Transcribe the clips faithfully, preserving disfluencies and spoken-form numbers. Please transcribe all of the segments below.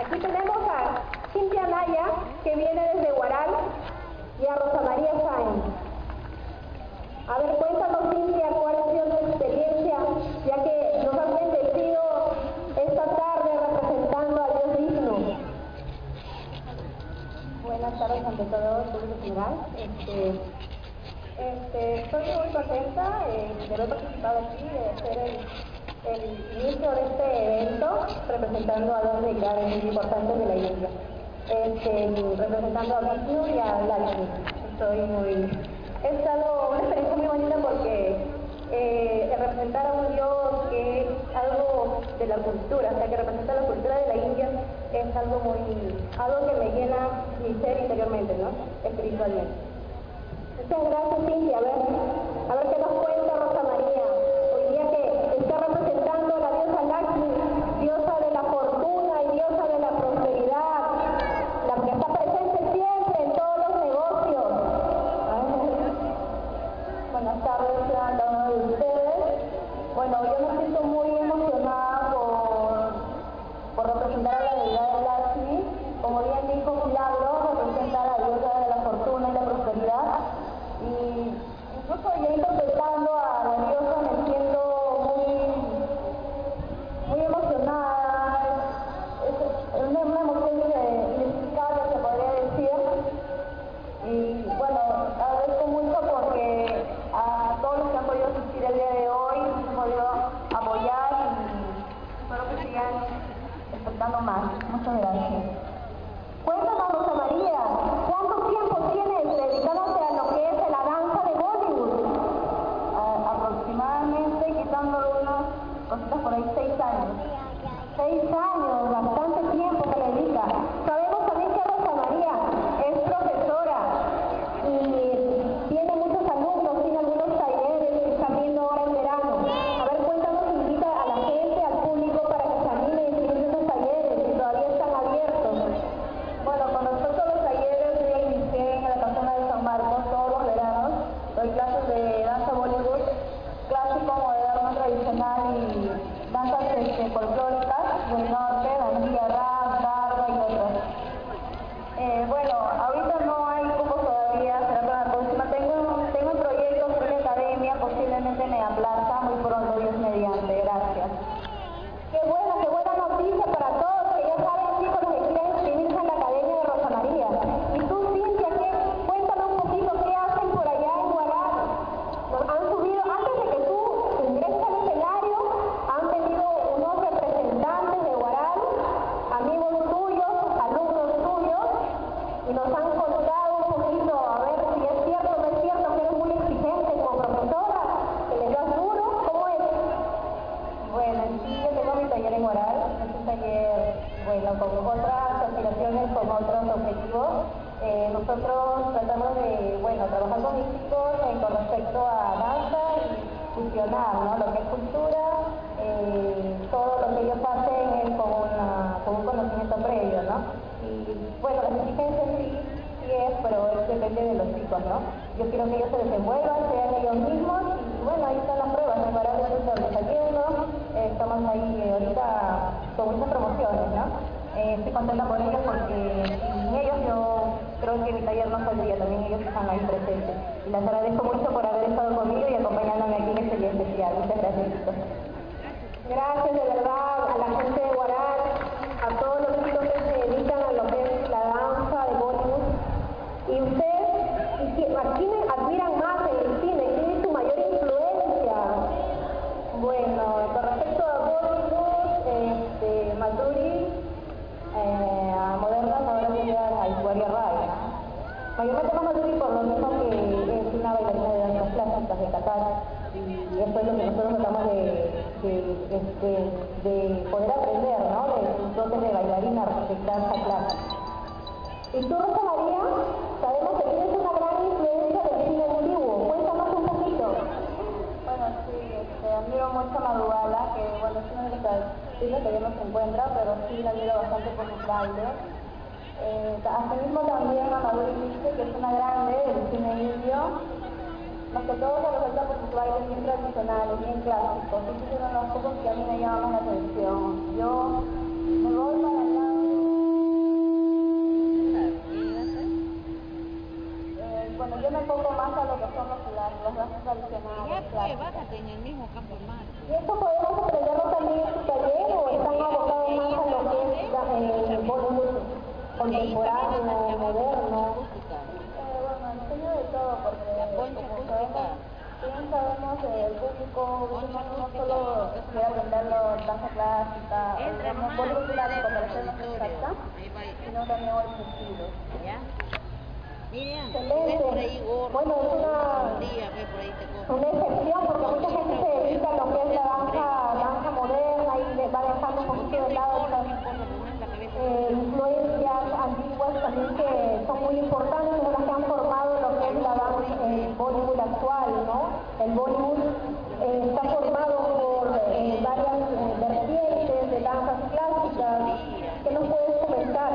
Aquí tenemos a Cintia Naya, que viene desde Huaral, y a Rosa María Sáenz. A ver, cuéntanos, Cintia, cuál ha sido tu experiencia, ya que nos has bendecido esta tarde representando a Dios Vishnu. Buenas tardes ante todo, público general. Este, este, estoy muy contenta eh, de haber participado aquí, de ser el el inicio de este evento, representando a dos deidades muy importantes de la India, este, representando a Vishnu y a Lakshmi. Estoy muy... He estado una experiencia muy bonita porque eh, representar a un dios que es algo de la cultura, o sea, que representa la cultura de la India, es algo muy... algo que me llena mi ser interiormente, ¿no? Espiritualmente. Muchas gracias, Cintia. A ver, a ver qué nos cuenta Rosa María. Hoy día que está representando a la diosa Lakshmi, diosa de la fortuna y diosa de la prosperidad, la que está presente siempre en todos los negocios. Ay. Buenas tardes a cada uno de ustedes. Bueno, yo me siento muy emocionada por, por representar a la deidad de Lakshmi. Como bien dijo Milagro, representa a la diosa de la fortuna y la prosperidad. Y incluso ya interpretando a la diosa me siento muy emocionada, es una, una emoción inexplicable, se podría decir. Y bueno, agradezco mucho porque a todos los que han podido asistir el día de hoy, han podido apoyar y espero que sigan exportando más. Muchas gracias. Cuéntanos, Rosa María, ¿cuánto tiempo tienes dedicándote a lo que es la danza de Bollywood? A, aproximadamente, quitando unos cositas por ahí, seis años. Seis años, bastante tiempo que le dedica. Sabemos también que Rosa María es profesora y tiene muchos alumnos, tiene algunos talleres que están viendo ahora en verano. A ver, cuéntanos, invita a la gente, al público, para que se anime y visite esos talleres que todavía están abiertos. Bueno, con nosotros los talleres yo inicié en la casona de San Marcos todos los veranos. Doy clases de danza Bollywood, clásico, moderno, tradicional y danzas este, folclóricas del norte, Anandita Basu, barba y otras. Eh, bueno, ahorita no hay cupos todavía, será para la próxima. Tengo, tengo un proyecto sobre academia, posiblemente en la plaza, muy pronto, Dios mediante, gracias. Qué buena, qué buena noticia para todos, que ya saben, chicos, los que quieren inscribirse en la academia de Rosa María. Y tú, Cintia, ¿qué? Cuéntame un poquito, ¿qué hacen por allá en Huaral? Nos han subido, antes de que tú ingreses al escenario, han venido unos representantes de Huaral, amigos tuyos, alumnos tuyos, y nos han contado un poquito, a ver si es cierto o no es cierto, que eres muy exigente como profesora, que les das duro, ¿cómo es? Bueno, sí, yo tengo mi taller en Huaral, es un taller, bueno, con otras aspiraciones, con otros objetivos. Eh, nosotros tratamos de, bueno, trabajar con mis chicos eh, con respecto a danza y fusionar, ¿no? Lo que es cultura, Eh, todo lo que ellos hacen es con, una, con un conocimiento previo, ¿no? Y bueno, las exigencias sí, sí es, pero es depende de los chicos, ¿no? Yo quiero que ellos se desenvuelvan, sean ellos mismos, y bueno, ahí están las pruebas, en varios de estamos saliendo, eh, estamos ahí eh, ahorita con muchas promociones, ¿no? Eh, estoy contenta por ellos porque sin ellos yo creo que mi taller no saldría, también ellos están ahí presentes. Y les agradezco mucho por haber estado conmigo y acompañándome aquí en este día especial. Muchas gracias, chicos. Gracias de verdad a la gente de Huaral, a todos los chicos que se dedican a lo que es la danza de Bollywood. Y ustedes, ¿a quién admiran más en el cine? ¿Quién es su mayor influencia? Bueno, con respecto a Bollywood, este, Madhuri, eh, a modernas ahora sería a Aishwarya Rai. Mayormente más Madhuri por lo mismo que es una bailarina de danzas clásicas de Kathak. y eso es lo que nosotros tratamos de, de, de, de, de poder aprender, ¿no? De sus dotes de bailarina, de danza clásica. Y tú, Rosa María, sabemos que tienes una gran influencia del cine antiguo. Cuéntanos un poquito. Bueno, sí, este, admiro mucho a Madhubala, que bueno, es una de las chicas que ya no se encuentra, pero sí la admiro bastante por sus bailes. Eh, asimismo también a Madhuri, que es una grande del cine indio. Más que todo se resalta por sus bailes bien tradicionales, bien clásicos. Estos son los pocos que a mí me llaman la atención. Yo me voy para el lado eh, bueno, yo me enfoco más a lo que son los danzas tradicionales. Ya pues, bájate en el mismo campo más. ¿Y esto podemos aprenderlo también en su taller o están abocados más a lo que es el Bollywood contemporáneo, moderno? Bien sabemos el público, no solo quiere aprender la danza clásica, el Bollywood clásico para hacer más exacta, sino también otros estilos. Excelente. Bueno, es una, una excepción porque mucha gente se dedica a lo que es la danza, danza moderna y va dejando un poquito de lado las eh, influencias antiguas también que son muy importantes, como las que han formado lo que es la danza en Bollywood actual, ¿no? El Bollywood eh, está formado por eh, varias eh, vertientes de danzas clásicas. ¿Qué nos puedes comentar?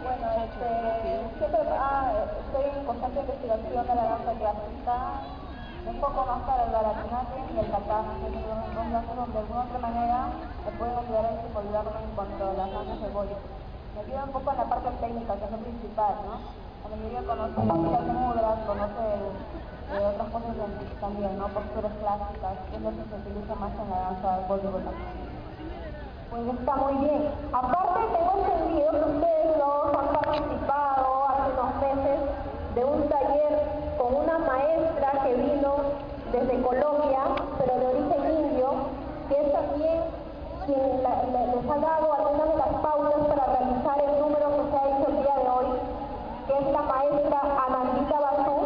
Bueno, este, siempre ah, estoy en constante investigación de la danza clásica, un poco más para el baratinaje y el Kathak, que son danzas donde de alguna otra manera me pueden ayudar a desenvolverme en cuanto a las danzas de Bollywood. Me ayuda un poco en la parte técnica, que es lo principal, ¿no? La mayoría conoce las mudras, conoce eh, otras cosas también, ¿no? Posturas clásicas, que es lo que se utiliza más en la danza Bollywood. Pues está muy bien. Aparte, tengo entendido que ustedes dos han participado hace unos meses de un taller con una maestra que vino desde Colombia, pero de origen indio, que es también quien la, la, les ha dado algunas de las pautas para realizar el número que se ha hecho el día de hoy, que es la maestra Anandita Basu.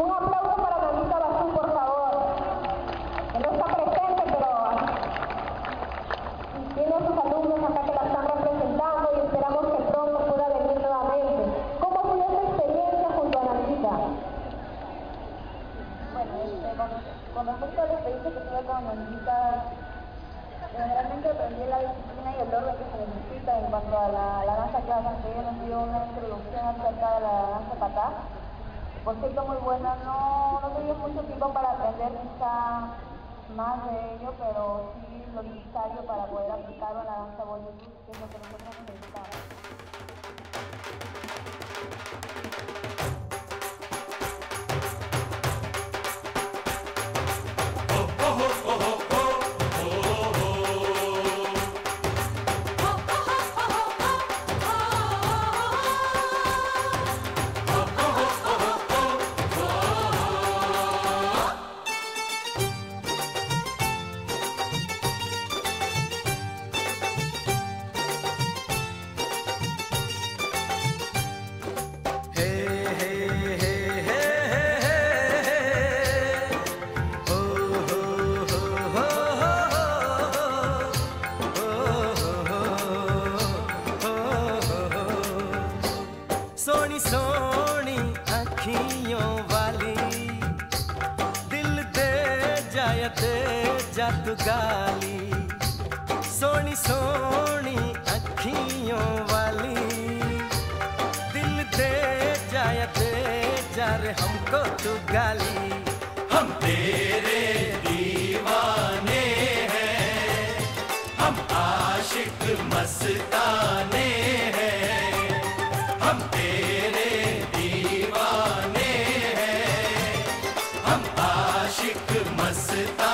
Un aplauso para Anandita Basu, por favor. Que no está presente, pero tiene a sus alumnos acá que la están representando y esperamos que pronto pueda venir nuevamente. ¿Cómo ha sido esa experiencia junto a Anandita? Bueno, este, con, con respecto a la experiencia que tuve con Anandita, realmente aprendí la disciplina y el orden que se necesita en cuanto a la, la danza clásica. Ella nos dio una introducción acerca de la danza Kathak, por cierto muy buena. No, no tenía mucho tiempo para aprender quizá más de ello, pero sí lo necesario para poder aplicarlo a la danza Bollywood, que es lo que nosotros necesitamos. Sit down.